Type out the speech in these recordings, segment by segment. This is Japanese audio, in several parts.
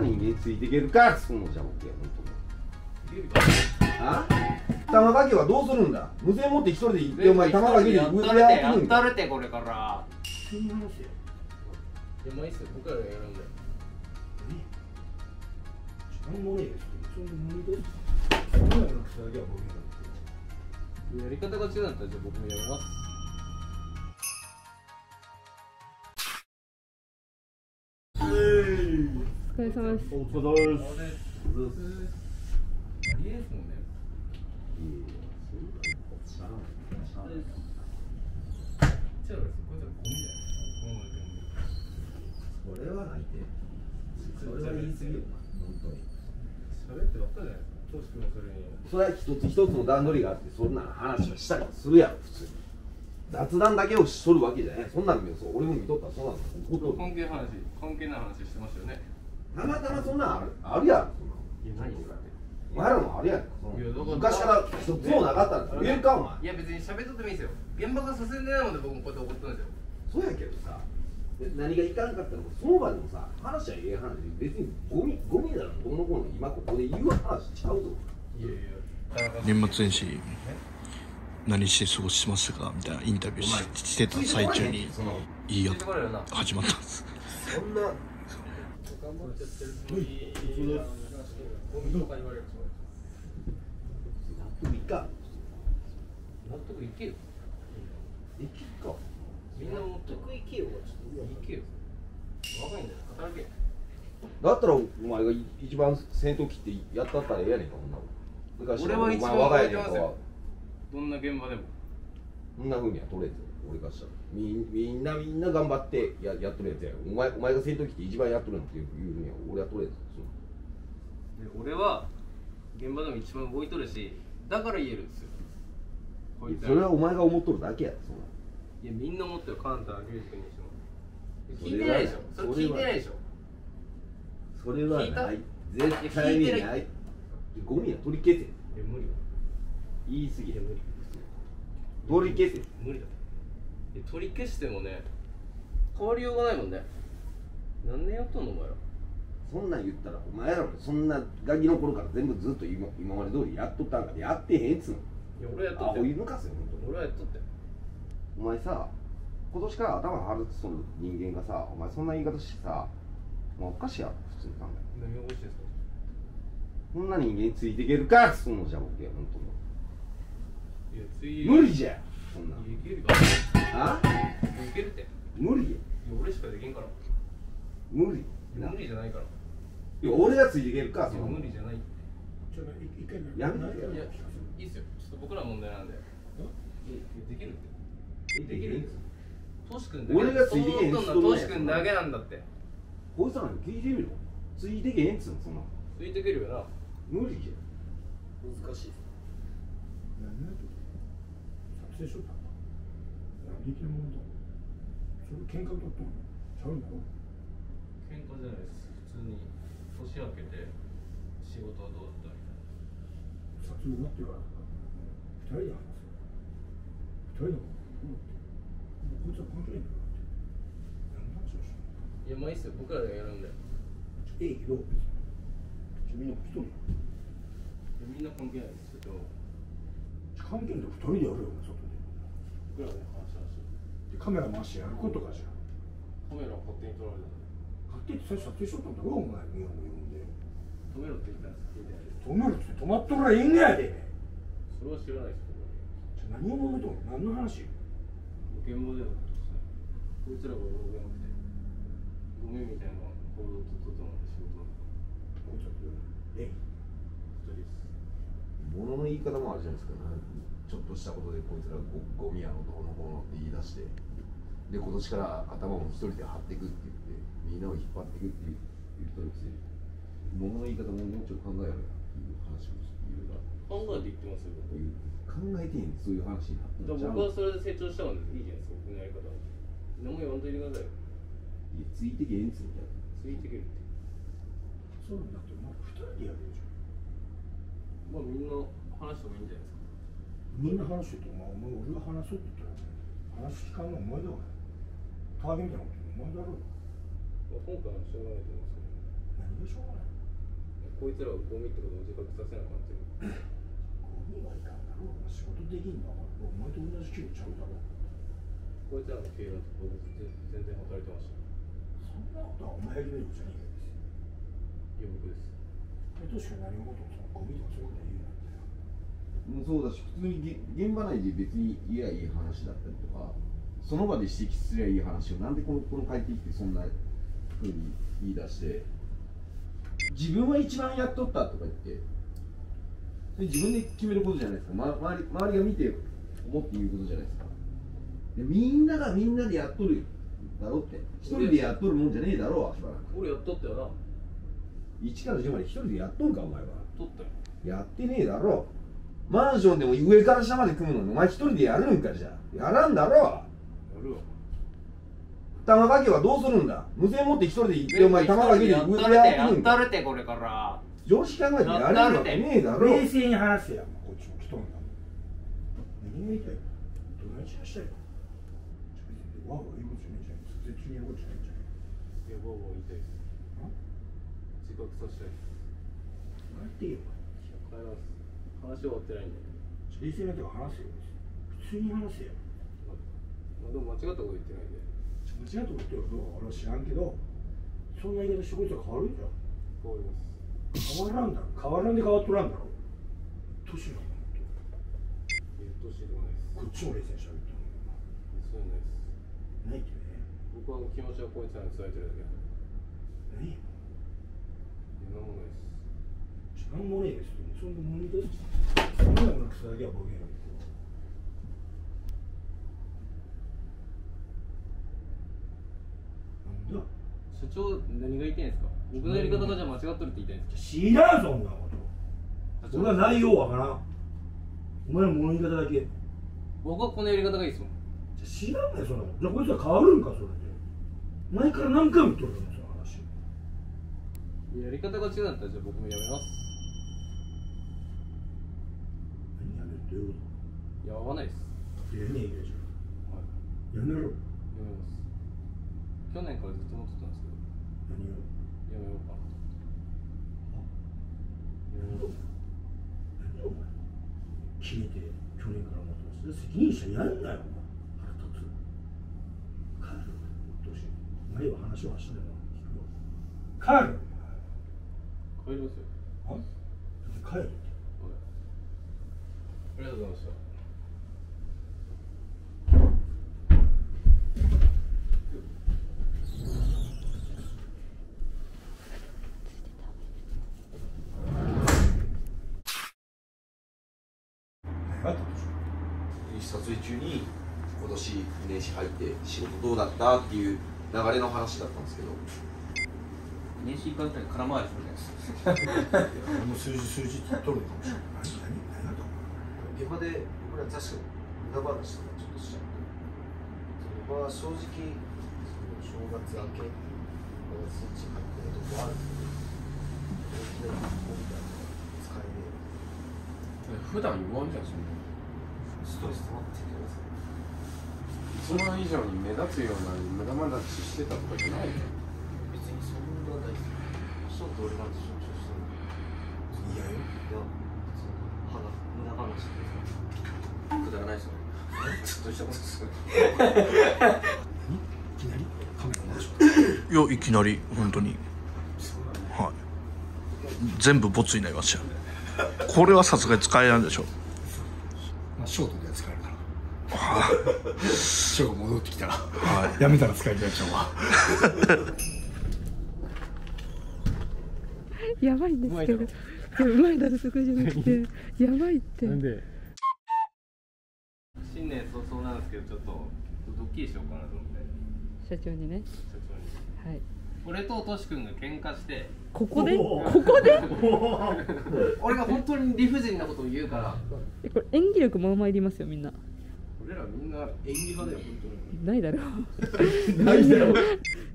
頭に身についていけるかっつうのじゃ僕や本当に。玉掛けはどうするんだ。無線持って一人で行ってお前玉掛けでやったれてやったれてこれから。いやもういいっすよ僕らがやるんだよ。やり方が違うんだったらじゃあ僕もやります。お疲れ様です。お疲れ様です。ありえですもんね。それは泣いて。それは言い過ぎよ。本当に。喋ってばっかじゃないですか。トシ君もそれに。それは一つ一つの段取りがあって、そんな話はしたりするやろ普通に。雑談だけをしとるわけじゃない。そんなの見よう。俺も見とったらそうなの。関係ない話してましたよね。たまたまそんなんあるやん。お前らもあるやん。昔からそうなかったんですよ。言えるかお前。いや別に喋っとってもいいですよ。現場が進んでないので僕もこうやって怒ったんですよ。そうやけどさ、何がいかんかったのか、その場でもさ、話はええ話で、別にゴミだろ、この頃の今ここで言う話ちゃうぞ。年末年始、何して過ごしましたかみたいなインタビューしてた最中に、いいよ、始まったんです。そんな頑張っちゃってるのに、ゴミとか言われる。納得いか。納得いけよ。いけっか。みんな納得いけよ。いけよ。若いんだよ。働け。だったらお前が一番先頭切ってやったったらええやねんかこんなの。俺は一番若いねんかは。どんな現場でも。こんな風には取れんぞ。俺がしたらみんな頑張ってやっとるやつや。お前が先頭来て一番やっとるのっていうふうに俺は取れんぞ。俺は現場でも一番動いとるし、だから言えるんですよ。それはお前が思っとるだけや。いやみんな思ってる。カンタ、リュウジ君にしても聞いてないでしょ。それ聞いてないでしょ。それはない。絶対にない。ゴミは取り消せ。無理。言い過ぎで無理。取り消せ。無理だ。取り消してもね、変わりようがないもんね。何年やっとんのお前ら。そんなん言ったらお前らもそんなガキの頃から全部ずっと今まで通りやっとったんかで、やってへんっつうの。いや俺やっとって。あ、お湯抜かすよ本当に。俺はやっとって。お前さ、今年から頭張るその人間がさ、お前そんな言い方してさ、おかしいやろ普通に考え。何がおかしいですか。そんな人間についていけるかっつうのじゃ僕は本当に。無理じゃ。そんな。いけるか。あ？いけるって。無理や。俺しかできんから。無理。無理じゃないから。いや俺がついていけるか。無理じゃない。ちょっと一回やめて。いやいいっすよ。ちょっと僕ら問題なんで。できるって。できるんです。トシ君だけ。俺がついていけん。トシ君だけなんだって。こいつらに聞いてみろ。ついていけんっつうのそんな。ついていけるよな。無理じゃ。難しい。でしょ。利権問題。それ喧嘩だったの。ちゃうんだろ。喧嘩じゃないです。普通に年明けて仕事はどうだったみたいな。撮影になってから二人で話す。二人だもん。もうこいつは関係ないんだからって。何の話をしたの。いやまあいいっすよ。僕らがやるんだよ。ええけど。みんな一人。みんな関係ないですけど。関係ないと二人でやるよ。カメラ回してやることかじゃん。カメラ勝手に撮られた。勝手に最初撮影しとったんだろお前。日本に呼んで止めろって言ったんですけど。止めろって止まっとらいいんやで。それは知らないですけど。じゃ何を揉めとんの。何の話。現場ではこいつらが動けなくてゴミみたいな行動をとっとの仕事なんだ。こいつらええ一人です。ものの言い方もあるじゃないですか。ちょっとしたことでこいつらゴミやのどうのこうのって言い出して、で今年から頭も一人で張っていくって言ってみんなを引っ張っていくって言ったりして、物の言い方ももうちょっと考えろよっていう話をしているが、考えていってますよ。考えてへんそういう話になって。僕はそれで成長したのでいいじゃないですか。僕のやり方。何も言わんといてくださいよ。いやついてけんつみたいな。ついてけるって。そうなんだってもう二人でやるじゃん。まあみんな話してもいいんじゃないですか。みんな話してて、お前俺が話そうって言ったら話聞かんのお前だわ。ターゲンみたいなことお前だろ。今回はしょうがないと思うんですけど。何れしょうがない。こいつらをゴミってことを自覚させなかったよ。ゴミはいかんだろうが仕事できんだから、お前と同じ給料ちゃうだろう。こいつらの給料と僕全然働いてました。そんなことはお前よりもじゃねえよです。いや、僕です。確かに何事もゴミとかそういうことは言うなんだよ。そうだし、普通に現場内で別に言えばいい話だったりとか、その場で指摘すればいい話をなんでこの帰ってきてそんなふうに言い出して、自分は一番やっとったとか言って、それ自分で決めることじゃないですか。周りが見て思って言うことじゃないですか。でみんながみんなでやっとるだろって、一人でやっとるもんじゃねえだろう、足原。俺やっとったよな。1から10まで一人でやっとんか、お前は。とったよ。やってねえだろ。マンションでも上から下まで組むのに、お前一人でやるんか、じゃあ。やらんだろ。やるわ。玉掛けはどうするんだ。無線持って一人で行って、お前玉掛けで上からやってるんだ。やったるて、これから。常識考えてやれるわけねえだろ。冷静に話せや、こっちも来とんだ。何が言いたいの？どないしましたよ。わわ言うことじゃねえじゃん。絶対にやることじゃねえじゃん。いや、わわ言いたいです。自覚させたいです。何て言えばいいの？話は終わってないんだよ。冷静なとこ話せよ。普通に話せよ。まあ、でも間違ったこと言ってないんで。間違ったこと言ってるかどうか俺は知らんけど、そんな言い方してこいつは変わるじゃん。変わります。変わらんだろ。変わらんで変わっとらんだろ。年なんだもん。いや、年でもないです。こっちも冷静にしゃべってるんだよ。そうじゃないです。ないけどね。僕は気持ちはこいつらに伝えてるだけ。何？何もないです。何もないです。そんなもんです。そんなもんくさだけは僕やる。なんだ。社長何が言ってんですか。僕のやり方がじゃ間違っとるって言いたいんですか。知らんそんなこと。俺は内容わからん。お前の物言い方だけ。僕はこのやり方がいいですもん。知らんねえ、そんなもん。じゃあこいつは変わるんか、それで。前から何回も言っとるんですよ、話。やり方が違うんだったら、じゃあ僕もやめます。何やめるって言うこと？やわないっす。やめねえじゃん。はい。やめろ。やめます。去年からずっと思ってたんですけど。何を？やめようかな。やめようかな。何をお前。決めて、去年から思ってます。責任者にやんなよ。話はしてるの聞くよ。帰る。帰りますよ。は？帰る。ありがとうございました。撮影中に今年年始入って仕事どうだったっていう。流れの話だったんですけど、年始1回ぐらい空回りするじゃないですか。あの数字って取るかもしれない。何だと思う。現場で僕ら確かに無駄話とかちょっとしちゃって、それは正直その正月明け数値入ってるとこあるんですけど、大きな箱みたいなのが使えねえ普段言わんじゃん、そんなストレス溜まってるんですよ。その以上に目立つような無駄話してたとかじゃないよ。別にそんなないですよ。そうと俺なんて象徴してるの。いやよ。いや、その無駄話ってくだらないですよね。ちょっとしたことですよね。いきなりカメラ回しちゃった。いや、いきなり本当に。はい。全部ボツになりましたよ。これはさすがに使えないでしょ。まあショートでは使えるから。ショーが戻ってきたら、はい、やめたら使いたいショーはやばいんですけど、うまいだろとかじゃなくてやばいって。なんで新年早々なんですけど、ちょっとドッキリしようかなと思って。社長にね。社長に、はい。俺とトシ君が喧嘩して、ここで俺が本当に理不尽なことを言うから。これ演技力まあまあいりますよ、みんな。俺らみんな演技派だよ、本当に。ないだろう。ないだろう。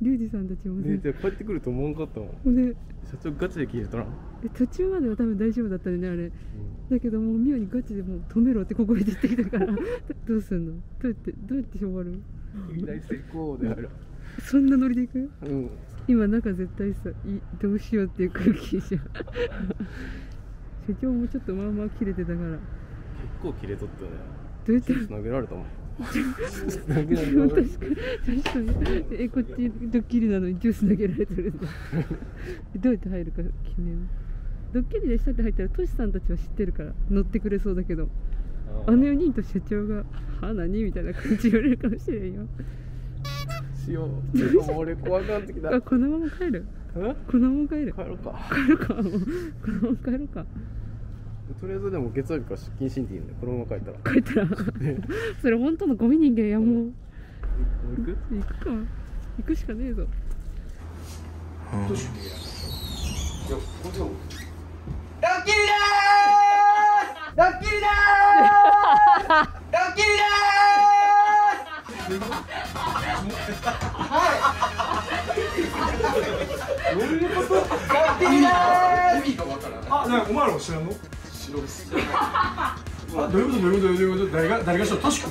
リュウジさんたちもね。帰ってくると思わんかったもん。ね。社長ガチで聞いたら。途中までは多分大丈夫だったね、あれ。だけどもう妙にガチでもう止めろってここで言ってきたから。どうすんの？どうやってしょうがる？みんな成功である。そんなノリでいく？うん。今なんか絶対さ、どうしようっていう空気じゃん。社長もちょっとまあまあ切れてたから。結構切れとったね。どうやって殴られたもん。確かにこっちドッキリなのにジュース投げられてるんだ。どうやって入るか決めよう。ドッキリでしたって入ったらトシさんたちは知ってるから乗ってくれそうだけど、あの4人と社長が「はあ何?」みたいな感じ言われるかもしれんよ。しよう。でも俺怖かってきた。このまま帰る。このまま帰る。帰ろうか。帰ろうか。もうこのまま帰ろうか。とりあえずでも月曜日から出勤しんでいいんだよ。このまま帰ったら。帰ったら。それ本当のゴミ人間やもう。行く？行くか。行くしかねえぞ。ドッキリだー！ドッキリだー！ドッキリだー！はい。どういうこと？ドッキリだー！意味がわからない。あ、なんかお前らも知らんの？知らんす。どういうこと？どういうこと？誰が知った？トシ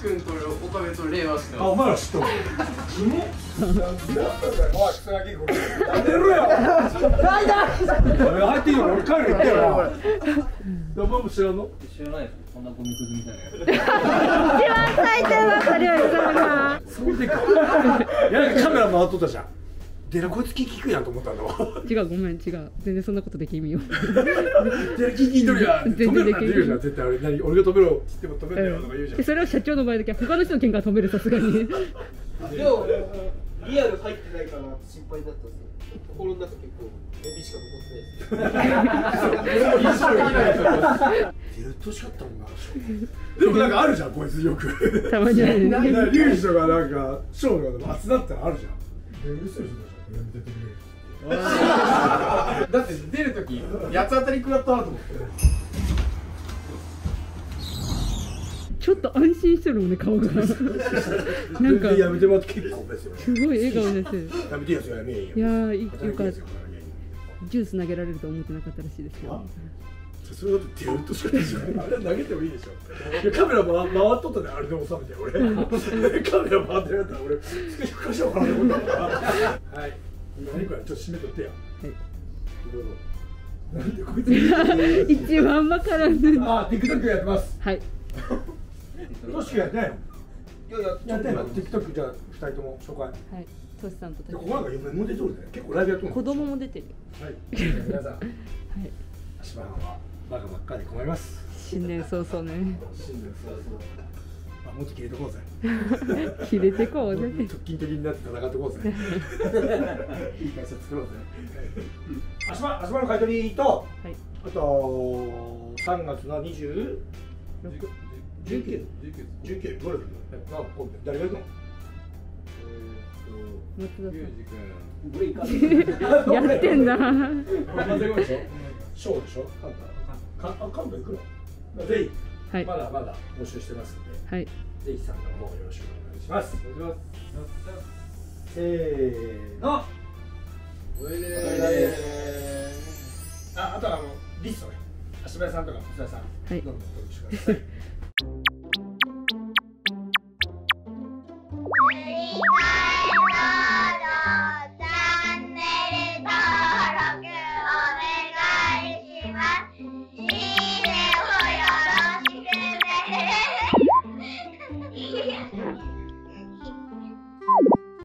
君と岡部と令和した。あ、お前ら知ったの？キモ？おい、人だけこれ。やめろよ。なんだ。俺入っていいの？俺帰る行ってよ。お前も知らんの？知らないです。こんなゴミくずみたいなやつ。一番最低なカリアルだな。そうでか。いや、カメラ回っとったじゃん。デラこいつ聞くやんと思ったんだわ。違う、ごめん、違う、全然そんなことできんよ。デラ聞いとるやん。止めるなんて言うな、絶対あれ、何、俺が止めろ、知っても止めるよとか言うじゃん。それは社長の場合だけ、他の人の喧嘩は止める、さすがに。でも、リアル入ってないから、心配になったんですよ。心の中結構、帯しか残ってないです。デラとしかったもんな。でも、なんかあるじゃん、こいつよく。たまにある。なんか、リュウジとか、なんか、ショーが、松だったらあるじゃん。だって出るとき八つ当たり食らったなと思って。ちょっと安心してるもんね、顔が。なんかやめてもらって結構ですよ。すごい笑顔ですよ。やめてよ、やめよ。いやよかった。ジュース投げられると思ってなかったらしいですけど。それだってデューとしかないじゃん。あれ投げてもいいでしょ。カメラ回っとったね、あれで収めて俺。カメラ回ってるやったら俺スペシャル化しようかなと思ったから。はい。何これ、ちょっと締めとってや。はい。どうぞ。なんでこいつ。一番まからぬ。あ、TikTok やってます。はい。トシ君やってないの？やってない。TikTok じゃあ二人とも紹介。はい。トシさんと。ここなんか今も出てるね。結構ライブやってる。子供も出てる。はい。皆さん。はい。しばらくは。バカばっかり困ります。新年早々ね。新年早々。まあ、もうちょっと切れてこうぜ。切れてこうぜ。直近的になって戦ってこうぜ。いい会社作ろうぜ。足場の買い取りと、はい、あと3月の19、ゴルフ。誰が行くの？やってんだ。ショーでしょ。関東行くの？ぜひ、まだまだ募集してますので、ぜひ参加の方よろしくお願いします。せーの。あとはリストね。足早さんとか松田さん、どんどん登録してください。